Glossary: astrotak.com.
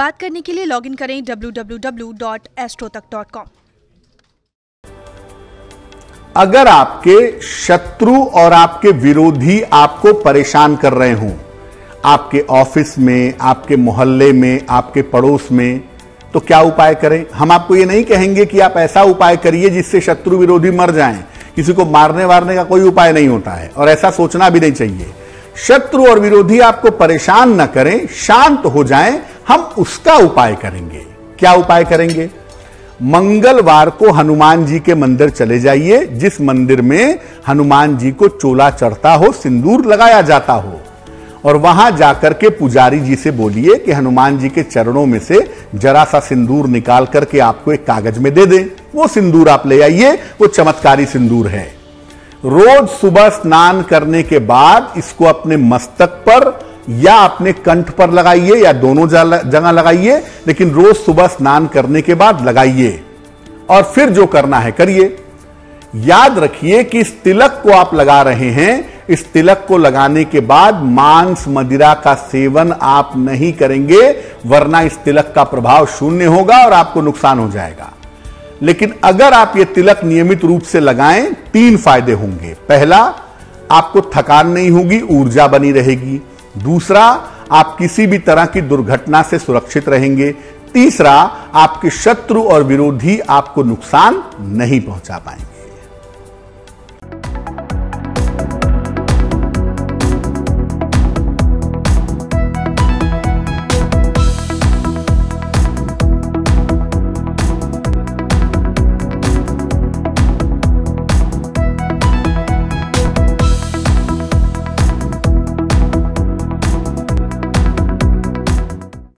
बात करने के लिए लॉगिन करें www.astrotak.com। अगर आपके शत्रु और आपके विरोधी आपको परेशान कर रहे हों, आपके ऑफिस में, आपके मोहल्ले में, आपके पड़ोस में, तो क्या उपाय करें? हम आपको ये नहीं कहेंगे कि आप ऐसा उपाय करिए जिससे शत्रु विरोधी मर जाएं। किसी को मारने वारने का कोई उपाय नहीं होता है और ऐसा सोचना भी नहीं चाहिए। शत्रु और विरोधी आपको परेशान न करें, शांत हो जाएं, हम उसका उपाय करेंगे। क्या उपाय करेंगे? मंगलवार को हनुमान जी के मंदिर चले जाइए, जिस मंदिर में हनुमान जी को चोला चढ़ता हो, सिंदूर लगाया जाता हो, और वहां जाकर के पुजारी जी से बोलिए कि हनुमान जी के चरणों में से जरा सा सिंदूर निकाल करके आपको एक कागज में दे दें। वो सिंदूर आप ले आइए, वो चमत्कारी सिंदूर है। रोज सुबह स्नान करने के बाद इसको अपने मस्तक पर या अपने कंठ पर लगाइए या दोनों जगह लगाइए, लेकिन रोज सुबह स्नान करने के बाद लगाइए और फिर जो करना है करिए। याद रखिए कि इस तिलक को आप लगा रहे हैं, इस तिलक को लगाने के बाद मांस मदिरा का सेवन आप नहीं करेंगे, वरना इस तिलक का प्रभाव शून्य होगा और आपको नुकसान हो जाएगा। लेकिन अगर आप ये तिलक नियमित रूप से लगाएं, 3 फायदे होंगे। पहला, आपको थकान नहीं होगी, ऊर्जा बनी रहेगी। दूसरा, आप किसी भी तरह की दुर्घटना से सुरक्षित रहेंगे। तीसरा, आपके शत्रु और विरोधी आपको नुकसान नहीं पहुंचा पाएंगे।